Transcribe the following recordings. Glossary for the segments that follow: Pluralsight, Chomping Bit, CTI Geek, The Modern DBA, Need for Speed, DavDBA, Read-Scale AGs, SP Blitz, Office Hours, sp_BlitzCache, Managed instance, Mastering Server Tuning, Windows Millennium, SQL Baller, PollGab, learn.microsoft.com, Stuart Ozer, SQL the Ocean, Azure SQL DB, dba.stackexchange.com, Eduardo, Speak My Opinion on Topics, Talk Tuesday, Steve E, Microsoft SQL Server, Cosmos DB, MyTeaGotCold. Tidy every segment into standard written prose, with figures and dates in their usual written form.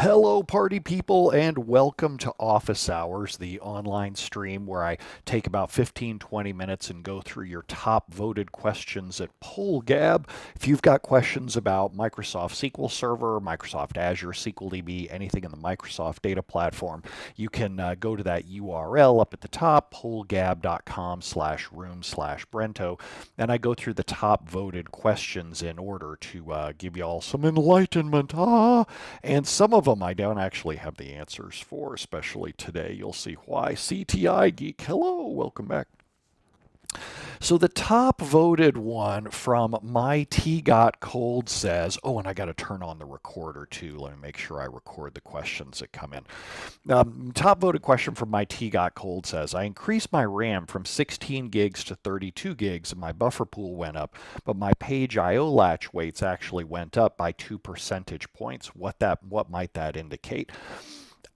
Hello party people, and welcome to Office Hours, the online stream where I take about 15-20 minutes and go through your top voted questions at PollGab. If you've got questions about Microsoft SQL Server, Microsoft Azure, SQL DB, anything in the Microsoft data platform, you can go to that URL up at the top, pollgab.com/room/Brento, and I go through the top voted questions in order to give you all some enlightenment, and some of them I don't actually have the answers for, especially today. You'll see why. CTI Geek, hello, welcome back. So the top voted one from MyTeaGotCold says, oh, and I got to turn on the recorder too. Let me make sure I record the questions that come in. Top voted question from MyTeaGotCold says, I increased my RAM from 16 gigs to 32 gigs and my buffer pool went up, but my page IO latch weights actually went up by 2 percentage points. What might that indicate?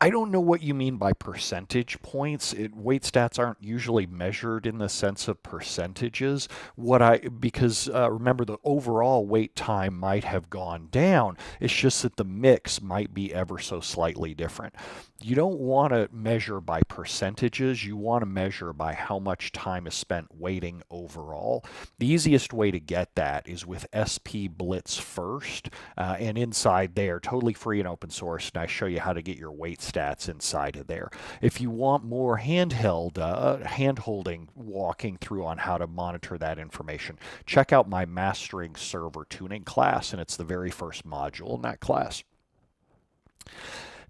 I don't know what you mean by percentage points. Weight stats aren't usually measured in the sense of percentages. Because remember, the overall wait time might have gone down. It's just that the mix might be ever so slightly different. You don't want to measure by percentages. You want to measure by how much time is spent waiting overall. The easiest way to get that is with SP Blitz first, and inside there, totally free and open source, and I show you how to get your weight stats inside of there. If you want more hand-holding, walking through on how to monitor that information, check out my Mastering Server Tuning class, and it's the very first module in that class.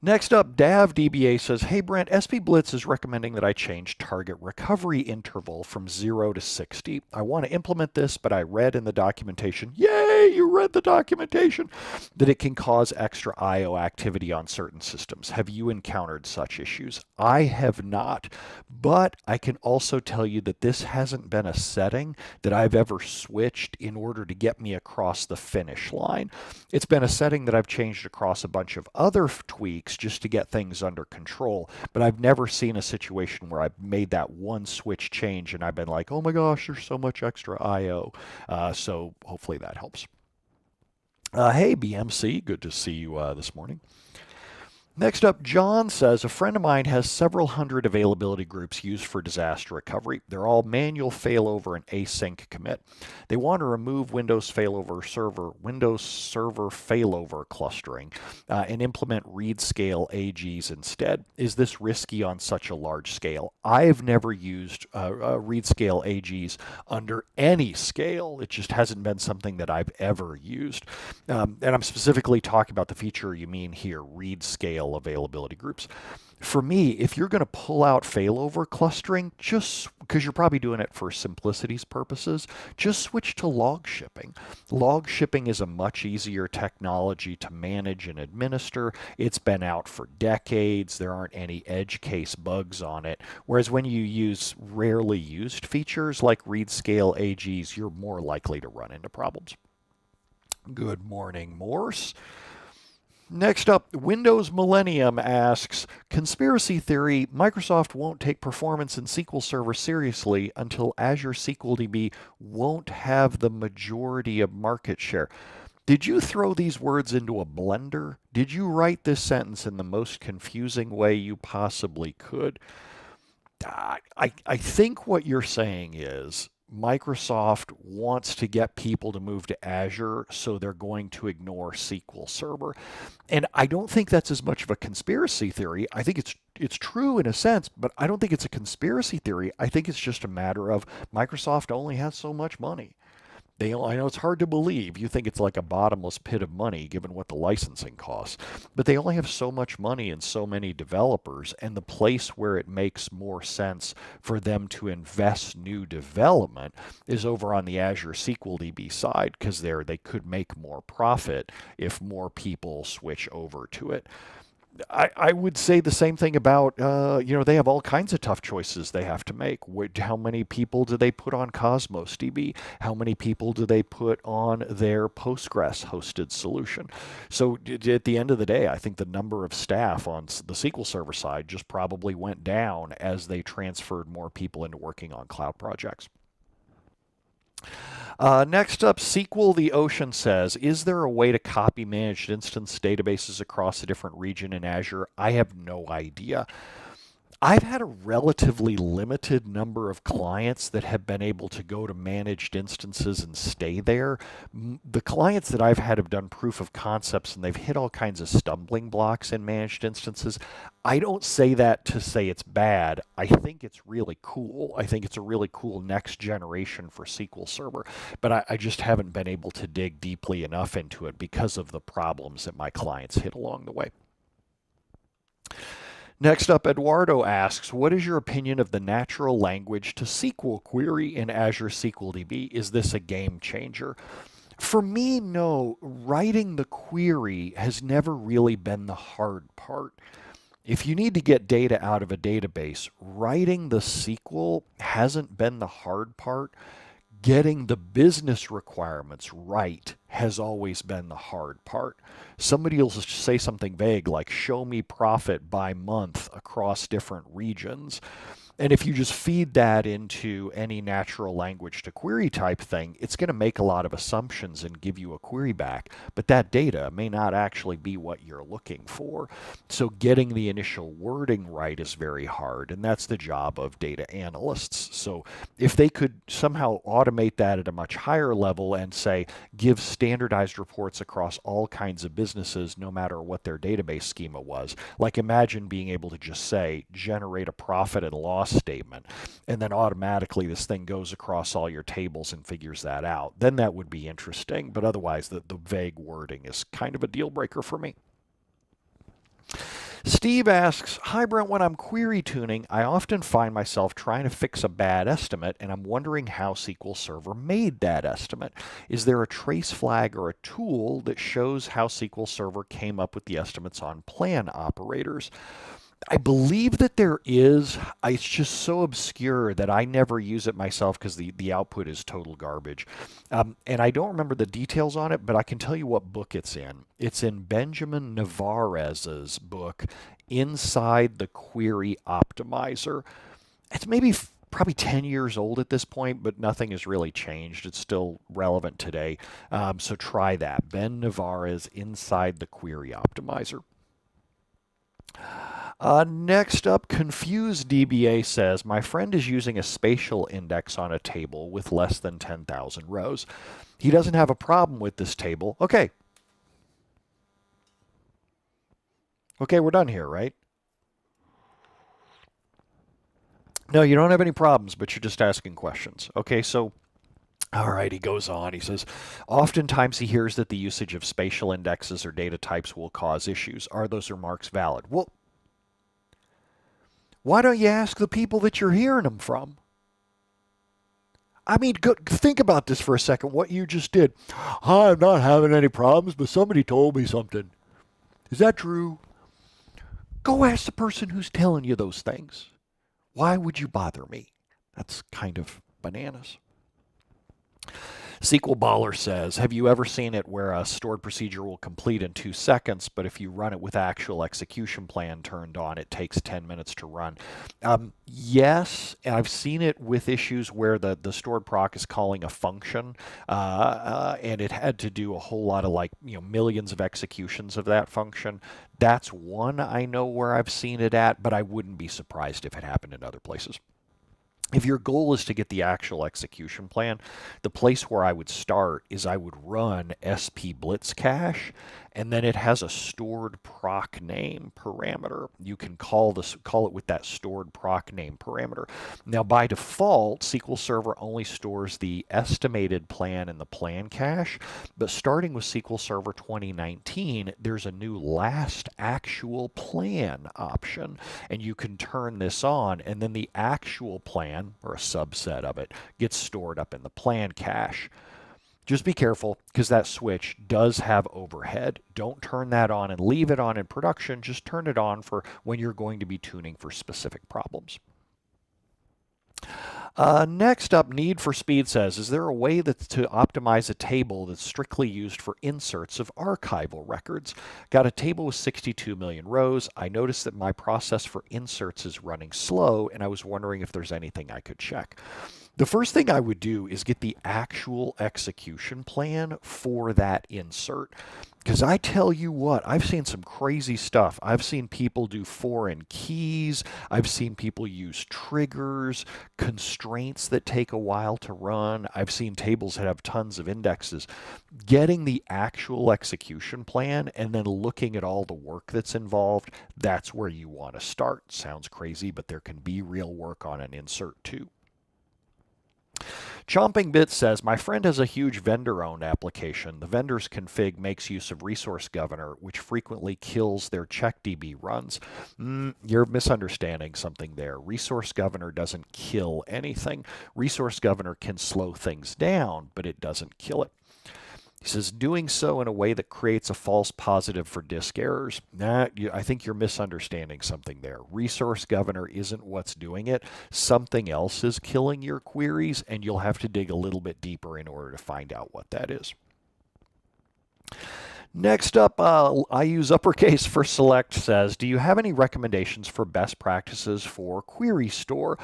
Next up, DavDBA says, hey Brent, SP Blitz is recommending that I change target recovery interval from 0 to 60. I want to implement this, but I read in the documentation, yay, you read the documentation, that it can cause extra IO activity on certain systems. Have you encountered such issues? I have not, but I can also tell you that this hasn't been a setting that I've ever switched in order to get me across the finish line. It's been a setting that I've changed across a bunch of other tweaks just to get things under control, but I've never seen a situation where I've made that one switch change and I've been like, oh my gosh, there's so much extra IO. So hopefully that helps. Hey BMC, good to see you this morning. Next up, John says, a friend of mine has several hundred availability groups used for disaster recovery. They're all manual failover and async commit. They want to remove Windows Server failover clustering and implement Read-Scale AGs instead. Is this risky on such a large scale? I've never used Read-Scale AGs under any scale. It just hasn't been something that I've ever used. And I'm specifically talking about the feature you mean here, Read-Scale availability groups. For me, if you're going to pull out failover clustering, just because you're probably doing it for simplicity's purposes, just switch to log shipping. Log shipping is a much easier technology to manage and administer. It's been out for decades. There aren't any edge case bugs on it. Whereas when you use rarely used features like Read-Scale AGs, you're more likely to run into problems. Good morning, Morse. Next up, Windows Millennium asks, conspiracy theory, Microsoft won't take performance in SQL Server seriously until Azure SQL DB won't have the majority of market share. Did you throw these words into a blender? Did you write this sentence in the most confusing way you possibly could? I think what you're saying is, Microsoft wants to get people to move to Azure, so they're going to ignore SQL Server. And I don't think that's as much of a conspiracy theory. I think it's true in a sense, but I don't think it's a conspiracy theory. I think it's just a matter of Microsoft only has so much money. I know it's hard to believe. You think it's like a bottomless pit of money given what the licensing costs. But they only have so much money and so many developers, and the place where it makes more sense for them to invest new development is over on the Azure SQL DB side, because there they could make more profit if more people switch over to it. I would say the same thing about, you know, they have all kinds of tough choices they have to make. How many people do they put on Cosmos DB? How many people do they put on their Postgres-hosted solution? So at the end of the day, I think the number of staff on the SQL Server side just probably went down as they transferred more people into working on cloud projects. Next up, SQL the Ocean says, is there a way to copy managed instance databases across a different region in Azure? I have no idea. I've had a relatively limited number of clients that have been able to go to managed instances and stay there. The clients that I've had have done proof of concepts and they've hit all kinds of stumbling blocks in managed instances. I don't say that to say it's bad. I think it's really cool. I think it's a really cool next generation for SQL Server, but I just haven't been able to dig deeply enough into it because of the problems that my clients hit along the way. Next up, Eduardo asks, what is your opinion of the natural language to SQL query in Azure SQL DB? Is this a game changer? For me, no. Writing the query has never really been the hard part. If you need to get data out of a database, writing the SQL hasn't been the hard part. Getting the business requirements right has always been the hard part. Somebody will say something vague like, show me profit by month across different regions. And if you just feed that into any natural language to query type thing, it's going to make a lot of assumptions and give you a query back. But that data may not actually be what you're looking for. So getting the initial wording right is very hard. And that's the job of data analysts. So if they could somehow automate that at a much higher level and say, give standardized reports across all kinds of businesses, no matter what their database schema was. Like imagine being able to just say, generate a profit and loss statement, and then automatically this thing goes across all your tables and figures that out, then that would be interesting. But otherwise, the vague wording is kind of a deal breaker for me. Steve asks, hi Brent, when I'm query tuning, I often find myself trying to fix a bad estimate, and I'm wondering how SQL Server made that estimate. Is there a trace flag or a tool that shows how SQL Server came up with the estimates on plan operators? I believe that there is. It's just so obscure that I never use it myself because the output is total garbage. And I don't remember the details on it, but I can tell you what book it's in. It's in Benjamin Navarez's book, Inside the Query Optimizer. It's maybe probably 10 years old at this point, but nothing has really changed. It's still relevant today. So try that. Ben Navarez, Inside the Query Optimizer. Next up, ConfusedDBA says, my friend is using a spatial index on a table with less than 10,000 rows. He doesn't have a problem with this table. Okay. Okay, we're done here, right? No, you don't have any problems, but you're just asking questions. Okay, so... all right, he goes on. He says, oftentimes he hears that the usage of spatial indexes or data types will cause issues. Are those remarks valid? Well, why don't you ask the people that you're hearing them from? I mean, go, think about this for a second, what you just did. I'm not having any problems, but somebody told me something. Is that true? Go ask the person who's telling you those things. Why would you bother me? That's kind of bananas. SQL Baller says, have you ever seen it where a stored procedure will complete in 2 seconds, but if you run it with actual execution plan turned on, it takes 10 minutes to run? Yes, I've seen it with issues where the stored proc is calling a function, and it had to do a whole lot of, like, you know, millions of executions of that function. That's one I know where I've seen it at, but I wouldn't be surprised if it happened in other places. If your goal is to get the actual execution plan, the place where I would start is I would run sp_BlitzCache, and then it has a stored proc name parameter. You can call it with that stored proc name parameter. Now, by default, SQL Server only stores the estimated plan and the plan cache, but starting with SQL Server 2019, there's a new last actual plan option, and you can turn this on, and then the actual plan, or a subset of it, gets stored up in the plan cache. Just be careful, because that switch does have overhead. Don't turn that on and leave it on in production. Just turn it on for when you're going to be tuning for specific problems. Next up, Need for Speed says, is there a way to optimize a table that's strictly used for inserts of archival records? Got a table with 62 million rows. I noticed that my process for inserts is running slow, and I was wondering if there's anything I could check. The first thing I would do is get the actual execution plan for that insert, because I tell you what, I've seen some crazy stuff. I've seen people do foreign keys. I've seen people use triggers, constraints that take a while to run. I've seen tables that have tons of indexes. Getting the actual execution plan and then looking at all the work that's involved, that's where you want to start. Sounds crazy, but there can be real work on an insert too. Chomping Bit says, my friend has a huge vendor-owned application. The vendor's config makes use of resource governor, which frequently kills their CheckDB runs. You're misunderstanding something there. Resource governor doesn't kill anything. Resource governor can slow things down, but it doesn't kill it. He says, doing so in a way that creates a false positive for disk errors. Nah, I think you're misunderstanding something there. Resource governor isn't what's doing it. Something else is killing your queries, and you'll have to dig a little bit deeper in order to find out what that is. Next up, I use uppercase for select, says, do you have any recommendations for best practices for query store?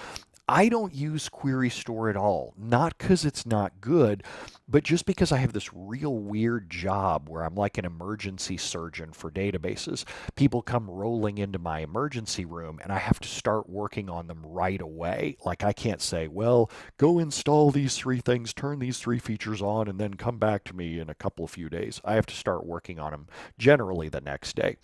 I don't use query store at all, not because it's not good, but just because I have this real weird job where I'm like an emergency surgeon for databases. People come rolling into my emergency room and I have to start working on them right away. Like I can't say, well, go install these three things, turn these three features on, and then come back to me in a couple of few days. I have to start working on them generally the next day.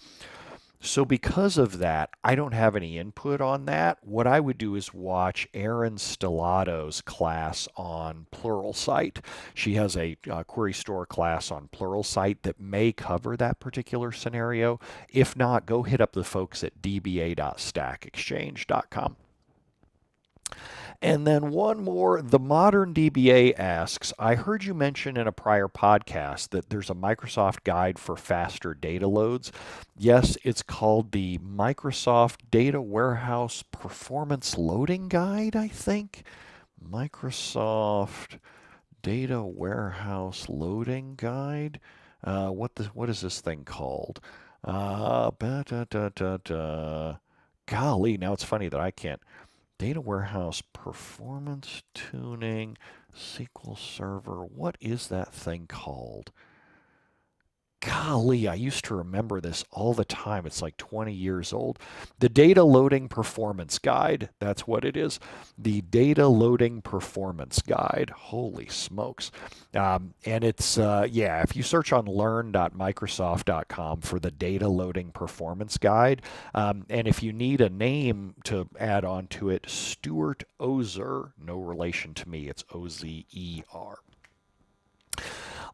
So because of that, I don't have any input on that. What I would do is watch Erin Stellato's class on Pluralsight. She has a query store class on Pluralsight that may cover that particular scenario. If not, go hit up the folks at dba.stackexchange.com. And then one more, The Modern DBA asks, I heard you mention in a prior podcast that there's a Microsoft guide for faster data loads. Yes, it's called the Microsoft Data Warehouse Performance Loading Guide, I think. Microsoft Data Warehouse Loading Guide. What is this thing called? Golly, now it's funny that I can't. Data Warehouse Performance Tuning, SQL Server. What is that thing called? Golly, I used to remember this all the time. It's like 20 years old. The Data Loading Performance Guide. That's what it is. The Data Loading Performance Guide. Holy smokes. And it's, yeah, if you search on learn.microsoft.com for the Data Loading Performance Guide, and if you need a name to add on to it, Stuart Ozer, no relation to me, it's O-Z-E-R.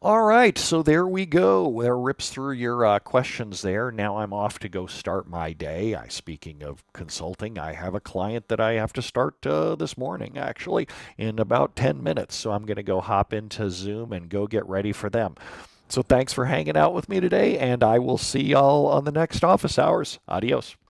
All right, so there we go. There rips through your questions there. Now I'm off to go start my day. Speaking of consulting, I have a client that I have to start this morning, actually, in about 10 minutes. So I'm going to go hop into Zoom and go get ready for them. So thanks for hanging out with me today, and I will see y'all on the next Office Hours. Adios.